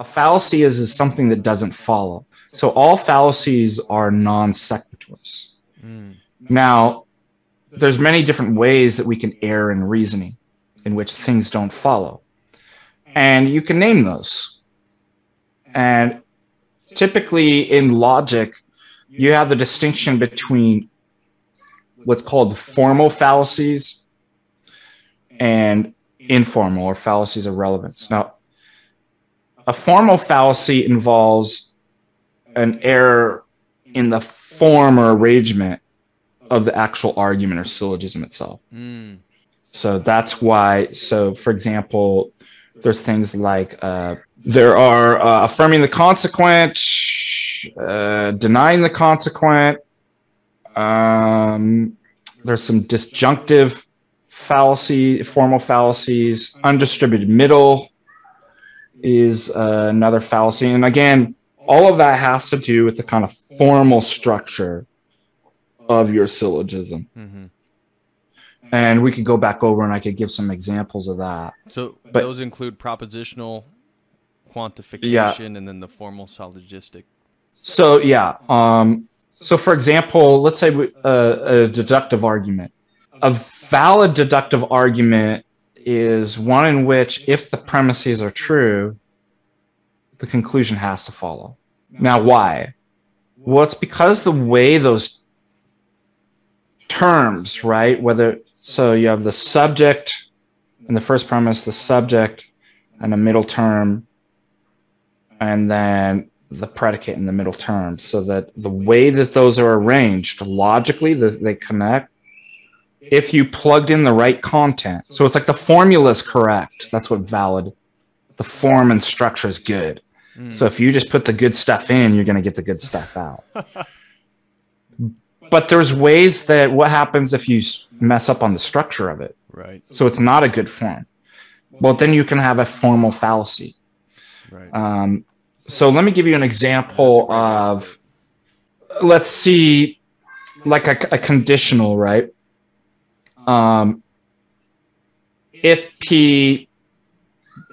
A fallacy is something that doesn't follow. So all fallacies are non sequiturs. Mm. Now, there's many different ways that we can err in reasoning in which things don't follow. And you can name those. And typically in logic, you have the distinction between what's called formal fallacies and informal, or fallacies of relevance. Now, a formal fallacy involves an error in the form or arrangement of the actual argument or syllogism itself. Mm. So that's why, so for example, there's things like affirming the consequent, denying the consequent. There's some disjunctive fallacy, formal fallacies. Undistributed middle is another fallacy. And again, all of that has to do with the kind of formal structure of your syllogism. Mm-hmm. And we could go back over and I could give some examples of that. So those include propositional quantification, yeah, and then the formal syllogistic. So, yeah. So, for example, let's say a deductive argument. A valid deductive argument is one in which if the premises are true, the conclusion has to follow. Now, why? Well, it's because the way those terms, right, whether... So you have the subject and the first premise, the subject and the middle term, and then the predicate in the middle term. So that the way that those are arranged logically, they connect if you plugged in the right content. So it's like the formula is correct. That's what valid. The form and structure is good. Mm. So if you just put the good stuff in, you're going to get the good stuff out. But there's ways that what happens if you mess up on the structure of it. Right. So it's not a good form. Well, then you can have a formal fallacy. Right. So let me give you an example of, let's see, like a conditional, right? If P,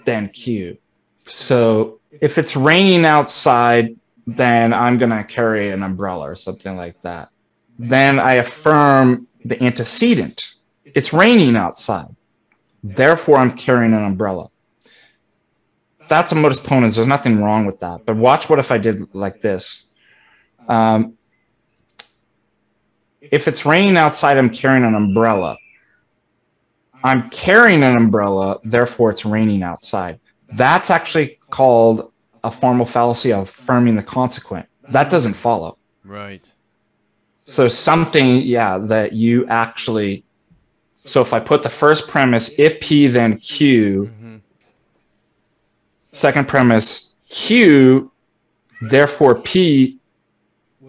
then Q. So if it's raining outside, then I'm going to carry an umbrella or something like that. Then I affirm the antecedent. It's raining outside. Therefore, I'm carrying an umbrella. That's a modus ponens. There's nothing wrong with that. But watch what if I did like this. If it's raining outside, I'm carrying an umbrella. I'm carrying an umbrella. Therefore, it's raining outside. That's actually called a formal fallacy of affirming the consequent. That doesn't follow. Right. So something, yeah, that you actually, so if I put the first premise, if P, then Q, mm-hmm. Second premise, Q, therefore P,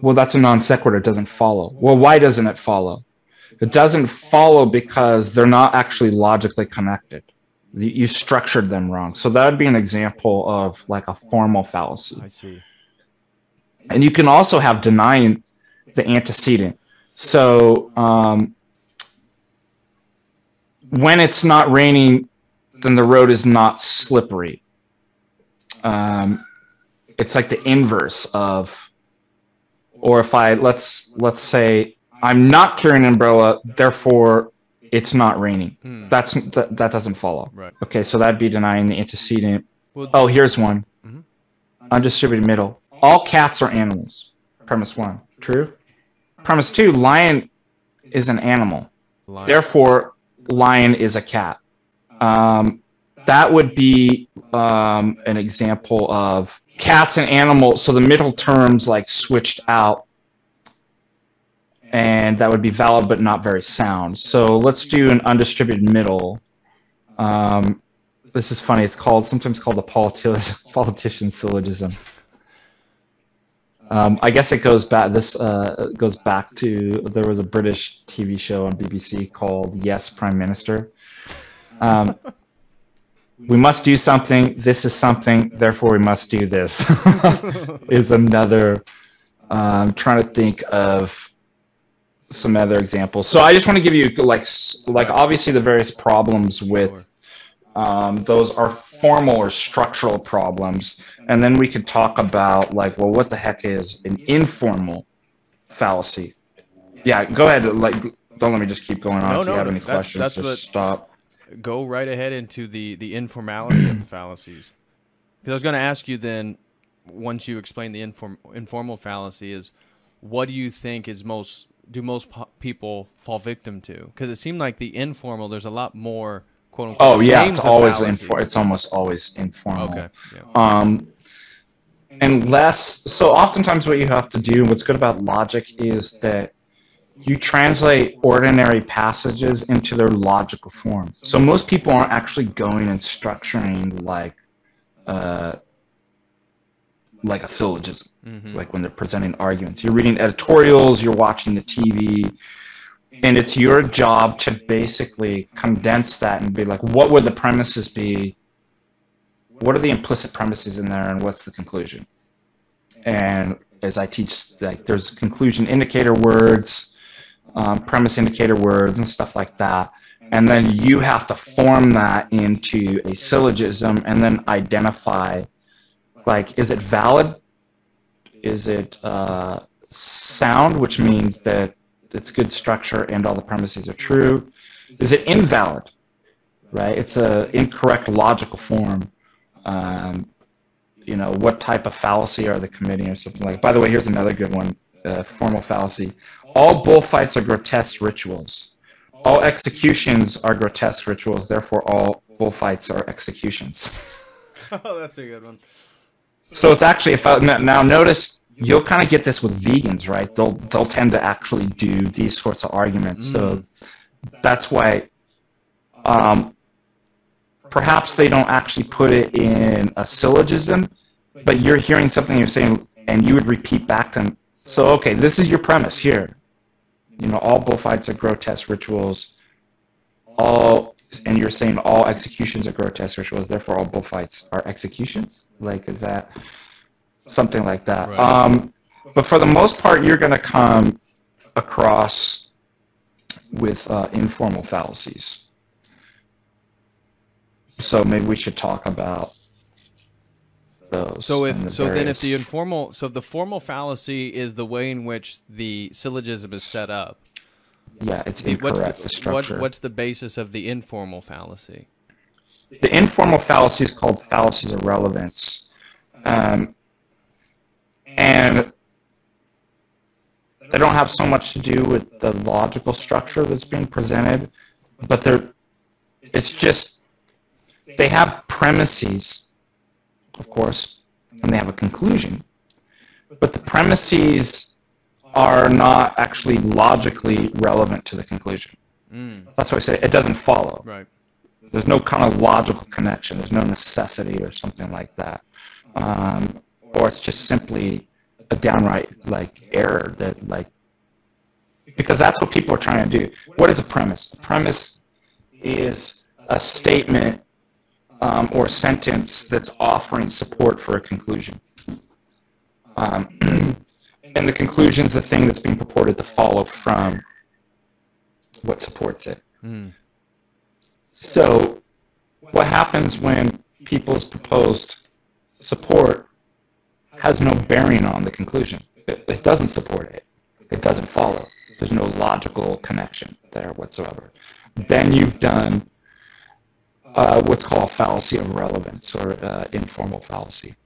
well, that's a non sequitur, it doesn't follow. Well, why doesn't it follow? It doesn't follow because they're not actually logically connected. You structured them wrong. So that would be an example of like a formal fallacy. I see. And you can also have denying the antecedent. So when it's not raining, then the road is not slippery. It's like the inverse of, or if I, let's say I'm not carrying an umbrella, therefore it's not raining. Hmm. That doesn't follow. Right. Okay, so that'd be denying the antecedent. Well, oh, here's one. Mm-hmm. Undistributed middle. All cats are animals. Premise one. True. Premise two, lion is an animal. Lion. Therefore, lion is a cat. That would be an example of cats and animals. So the middle terms like switched out. And that would be valid, but not very sound. So let's do an undistributed middle. This is funny. It's called, sometimes called the politician syllogism. I guess it goes back. This goes back to, there was a British TV show on BBC called Yes, Prime Minister. We must do something. This is something. Therefore, we must do this. Is another. I'm trying to think of some other examples. So I just want to give you like obviously the various problems with those are formal or structural problems, and then we could talk about like, well, what the heck is an informal fallacy? Yeah, go ahead. Like, don't let me just keep going on. No, if you have any questions, just stop. Go right ahead into the informality of the fallacies. Because I was going to ask you then, once you explain the informal fallacy, is what do you think is most, do most people fall victim to? Because it seemed like the informal, there's a lot more quote unquote. Oh yeah, it's always informal. It's almost always informal. Okay. Yeah. So oftentimes what you have to do, what's good about logic is that you translate ordinary passages into their logical form. So most people aren't actually going and structuring like a syllogism, like when they're presenting arguments. You're reading editorials, you're watching the TV, and it's your job to basically condense that and be like, what would the premises be? What are the implicit premises in there, and what's the conclusion? And as I teach, like, there's conclusion indicator words, premise indicator words, and stuff like that. And then you have to form that into a syllogism and then identify, like, is it valid? Is it sound, which means that it's good structure and all the premises are true? Is it invalid, right? It's an incorrect logical form. You know, what type of fallacy are they committing or something like that? By the way, here's another good one, formal fallacy. All bullfights are grotesque rituals. All executions are grotesque rituals. Therefore, all bullfights are executions. Oh, that's a good one. So it's actually, if I, now notice, you'll kind of get this with vegans, right? They'll tend to actually do these sorts of arguments. So that's why perhaps they don't actually put it in a syllogism, but you're hearing something you're saying, and you would repeat back to them. So, okay, this is your premise here. You know, all bullfights are grotesque rituals. And you're saying all executions are grotesque rituals. Therefore, all bullfights are executions. Like, is that something like that? Right. But for the most part, you're going to come across with informal fallacies. So maybe we should talk about those. So the formal fallacy is the way in which the syllogism is set up. Yeah, it's incorrect, the structure. What's the basis of the informal fallacy? The informal fallacy is called fallacies of relevance. And they don't have so much to do with the logical structure that's being presented, but it's just they have premises, of course, and they have a conclusion. But the premises are not actually logically relevant to the conclusion. That's why I say it doesn't follow. Right. There's no kind of logical connection. There's no necessity or something like that. Or it's just simply a downright like error that like, because that's what people are trying to do. What is a premise? A premise is a statement or a sentence that's offering support for a conclusion. And the conclusion is the thing that's being purported to follow from what supports it. So what happens when people's proposed support has no bearing on the conclusion? It doesn't support it. It doesn't follow. There's no logical connection there whatsoever. Then you've done what's called fallacy of relevance, or informal fallacy.